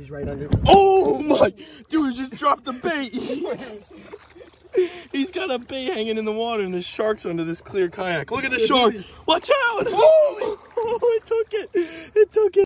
He's right under. Oh my! Dude, just dropped the bait! He's got a bait hanging in the water and the shark's under this clear kayak. Look at the shark! Watch out! Oh, it took it! It took it!